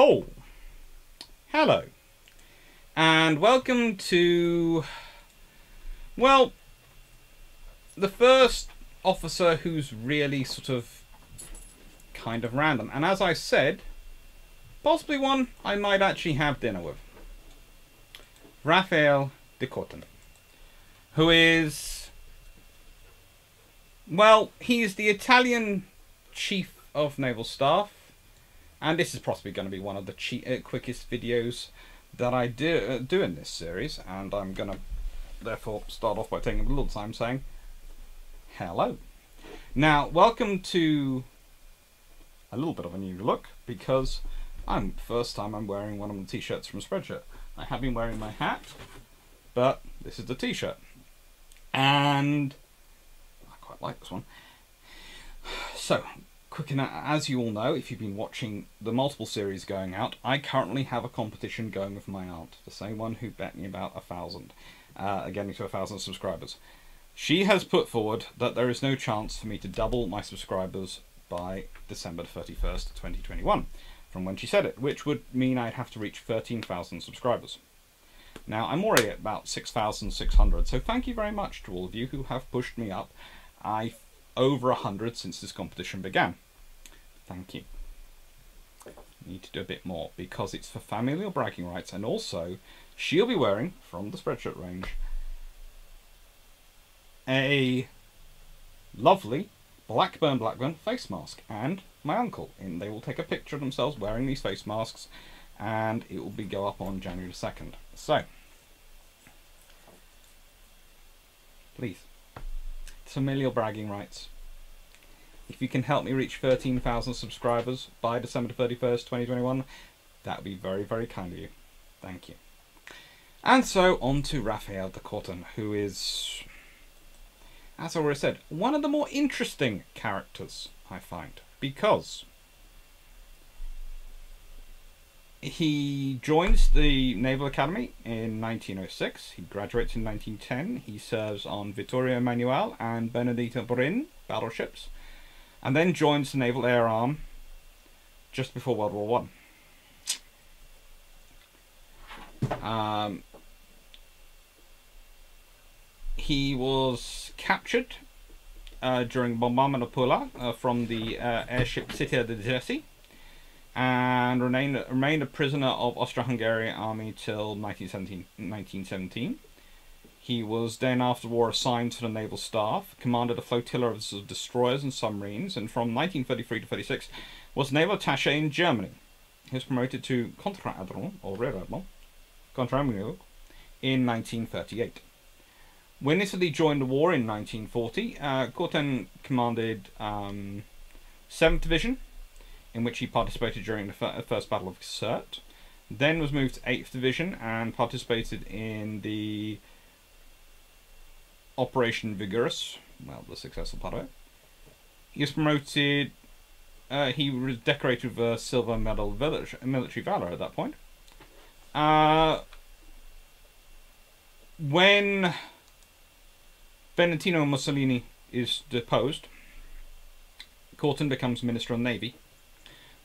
Oh, hello, and welcome to, well, the first officer who's really sort of kind of random, and as I said, possibly one I might actually have dinner with. Raffaele de Courten, who is, well, he's the Italian Chief of Naval Staff. And this is possibly going to be one of the quickest videos that I do in this series. And I'm going to, therefore, start off by taking a little time saying, hello. Now, welcome to a little bit of a new look, because first time I'm wearing one of the t-shirts from Spreadshirt. I have been wearing my hat, but this is the t-shirt. And I quite like this one. So, as you all know, if you've been watching the multiple series going out, I currently have a competition going with my aunt, the same one who bet me about 1,000, getting to 1,000 subscribers. She has put forward that there is no chance for me to double my subscribers by December 31st, 2021, from when she said it, which would mean I'd have to reach 13,000 subscribers. Now, I'm already at about 6,600, so thank you very much to all of you who have pushed me up. I've over 100 since this competition began. Thank you. Need to do a bit more because it's for familial bragging rights, and also she'll be wearing, from the Spreadshirt range, a lovely Blackburn face mask, and my uncle, and they will take a picture of themselves wearing these face masks, and it will be go up on January 2nd. So, please, familial bragging rights. If you can help me reach 13,000 subscribers by December 31st, 2021, that would be very, very kind of you. Thank you. And so on to Raffaele de Courten, who is, as I already said, one of the more interesting characters I find, because he joins the Naval Academy in 1906. He graduates in 1910. He serves on Vittorio Emanuele and Benedetto Brin battleships, and then joins the Naval Air Arm just before World War I. He was captured during bombardment of Pula from the airship City of the Dersi, and remained a prisoner of Austro-Hungarian army till 1917. He was then after the war assigned to the naval staff, commanded a flotilla of destroyers and submarines, and from 1933 to 36 was naval attaché in Germany. He was promoted to Contra-Adron, or Rear Admiral, Contra-Admiral, in 1938. When Italy joined the war in 1940, Courten commanded 7th Division, in which he participated during the First Battle of Sirte, then was moved to 8th Division and participated in the Operation Vigorous, well, the successful part of it. He was promoted, he was decorated with a silver medal of military valor at that point. When Benito Mussolini is deposed, Courten becomes Minister of Navy,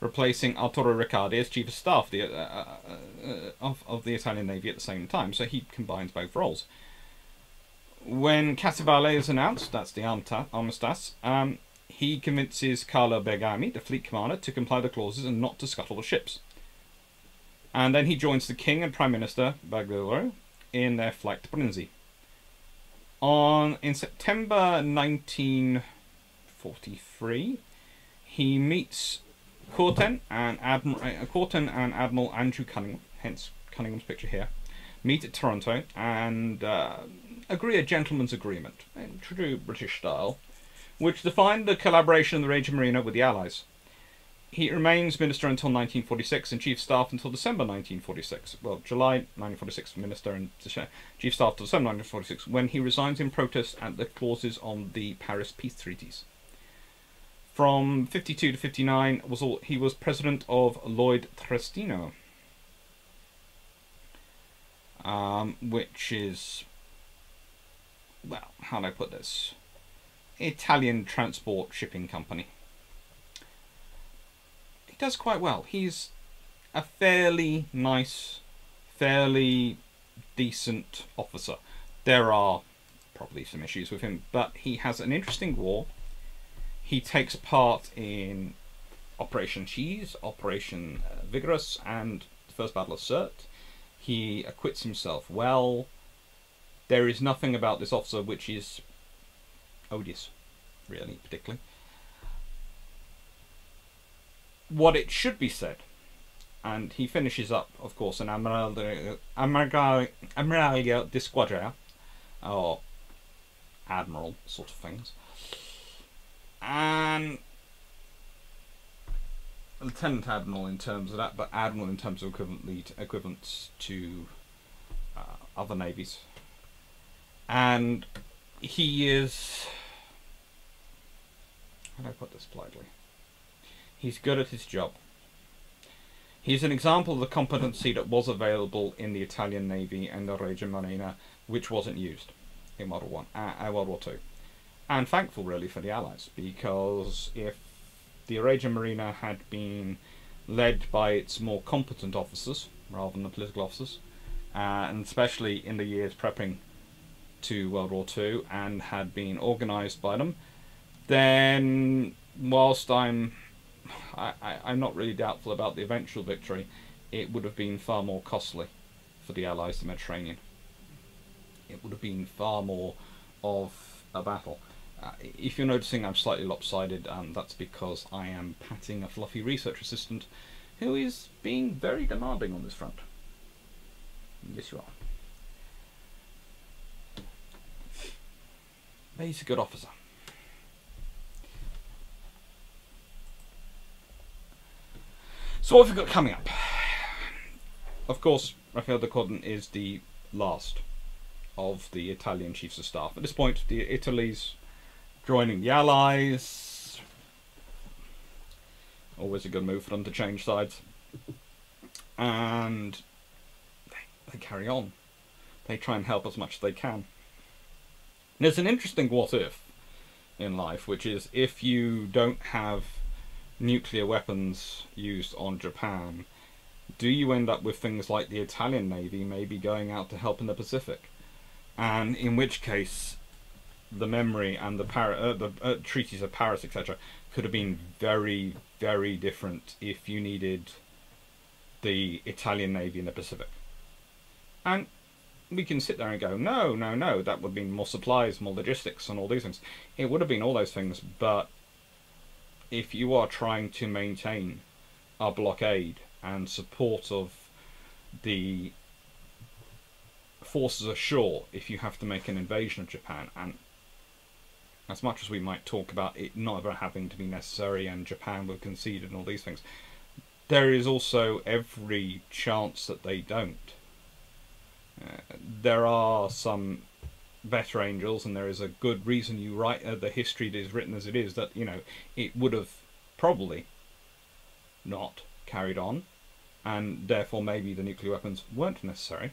replacing Arturo Riccardi as Chief of Staff of the Italian Navy at the same time, so he combines both roles. When Catevalle is announced, that's the armistice, he convinces Carlo Bergami, the fleet commander, to comply with the clauses and not to scuttle the ships. And then he joins the King and Prime Minister, Bagulio, in their flight to Brindisi. In September 1943, he meets Courten and Admiral Andrew Cunningham, hence Cunningham's picture here, meet at Toronto and agree a gentleman's agreement, in true British style, which defined the collaboration of the Regia Marina with the Allies. He remains minister until 1946 and chief staff until December 1946. Well, July 1946, minister and chief staff until December 1946, when he resigns in protest at the clauses on the Paris peace treaties. From 52 to 59, he was president of Lloyd Tristino, which is, well, how do I put this? Italian transport shipping company. He does quite well. He's a fairly nice, fairly decent officer. There are probably some issues with him, but he has an interesting war. He takes part in Operation Cheese, Operation Vigorous, and the First Battle of Sirte. He acquits himself well. There is nothing about this officer which is odious, really, particularly. What it should be said, and he finishes up, of course, an admiral de squadra, or admiral sort of things, and lieutenant admiral in terms of that, but admiral in terms of equivalence to other navies. And he is, how do I put this politely, he's good at his job. He's an example of the competency that was available in the Italian Navy and the Regia Marina, which wasn't used in World War II. And thankful, really, for the Allies, because if the Regia Marina had been led by its more competent officers, rather than the political officers, and especially in the years prepping to World War II, and had been organised by them, then whilst I'm not really doubtful about the eventual victory, it would have been far more costly for the Allies in the Mediterranean. It would have been far more of a battle. If you're noticing I'm slightly lopsided, that's because I am patting a fluffy research assistant who is being very demanding on this front. Yes, you are. But he's a good officer. So what have we got coming up? Of course, Raffaele de Courten is the last of the Italian chiefs of staff. At this point, Italy's joining the Allies. Always a good move for them to change sides. And they carry on. They try and help as much as they can. And there's an interesting what if in life, which is if you don't have nuclear weapons used on Japan, do you end up with things like the Italian Navy maybe going out to help in the Pacific? And in which case, the memory and the treaties of Paris, etc., could have been very, very different if you needed the Italian Navy in the Pacific. And we can sit there and go, no, no, no, that would mean more supplies, more logistics, and all these things. It would have been all those things, but if you are trying to maintain a blockade and support of the forces ashore, if you have to make an invasion of Japan, and as much as we might talk about it not ever having to be necessary and Japan will concede and all these things, there is also every chance that they don't. There are some better angels, and there is a good reason you write the history that is written as it is, that, you know, it would have probably not carried on, and therefore maybe the nuclear weapons weren't necessary.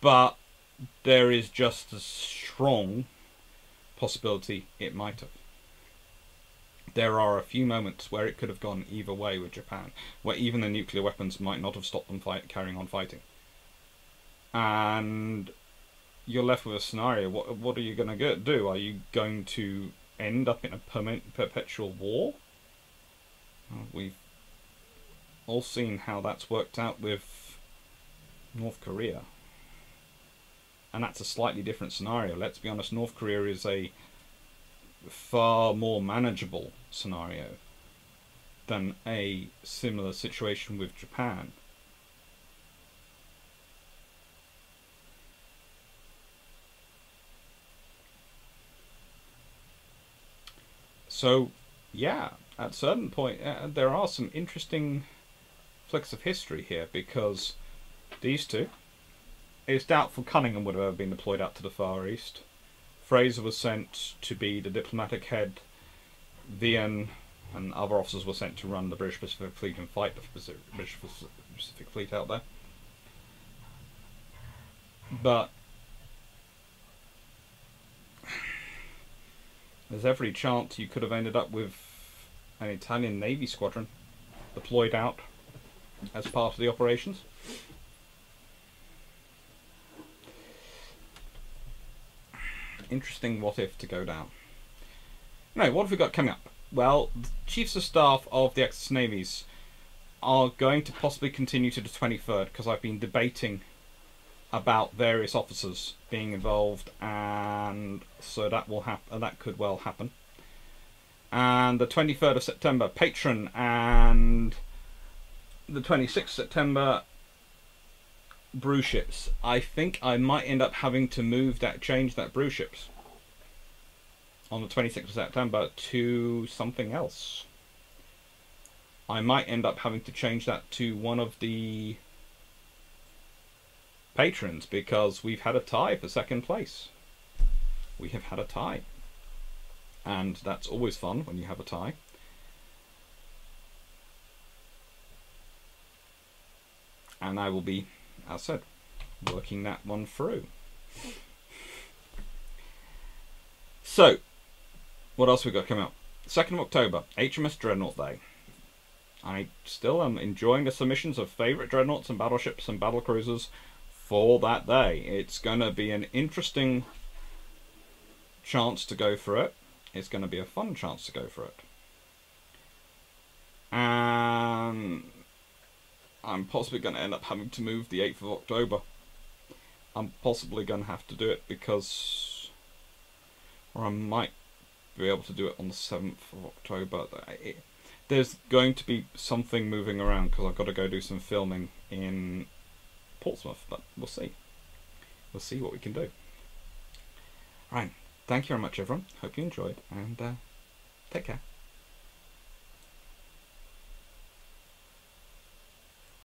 But there is just a strong possibility it might have. There are a few moments where it could have gone either way with Japan, where even the nuclear weapons might not have stopped them carrying on fighting. And you're left with a scenario. What are you going to do? Are you going to end up in a perpetual war? We've all seen how that's worked out with North Korea. And that's a slightly different scenario. Let's be honest, North Korea is a far more manageable scenario than a similar situation with Japan. So, yeah, at a certain point, there are some interesting flicks of history here, because these two, it's doubtful Cunningham would have ever been deployed out to the Far East. Fraser was sent to be the diplomatic head. Vian and other officers were sent to run the British Pacific Fleet and fight the British Pacific Fleet out there. But there's every chance you could have ended up with an Italian Navy squadron deployed out as part of the operations. Interesting what if to go down. No, what have we got coming up? Well, the Chiefs of Staff of the Axis Navies are going to possibly continue to the 23rd, because I've been debating about various officers being involved, and so that will happen. That could well happen. And the 23rd of September, Patron, and the 26th of September, brew ships. I think I might end up having to move that, change that brew ships on the 26th of September to something else. I might end up having to change that to one of the patrons, because we've had a tie for second place. We have had a tie, and that's always fun when you have a tie. And I will be, as said, working that one through. So, what else we got coming up? 2nd of October, HMS Dreadnought Day. I still am enjoying the submissions of favourite dreadnoughts and battleships and battlecruisers for that day. It's going to be an interesting chance to go for it. It's going to be a fun chance to go for it. And I'm possibly going to end up having to move the 8th of October. I'm possibly going to have to do it because... or I might be able to do it on the 7th of October. There's going to be something moving around because I've got to go do some filming in Portsmouth, but we'll see. We'll see what we can do. Right. Thank you very much, everyone. Hope you enjoyed, and take care.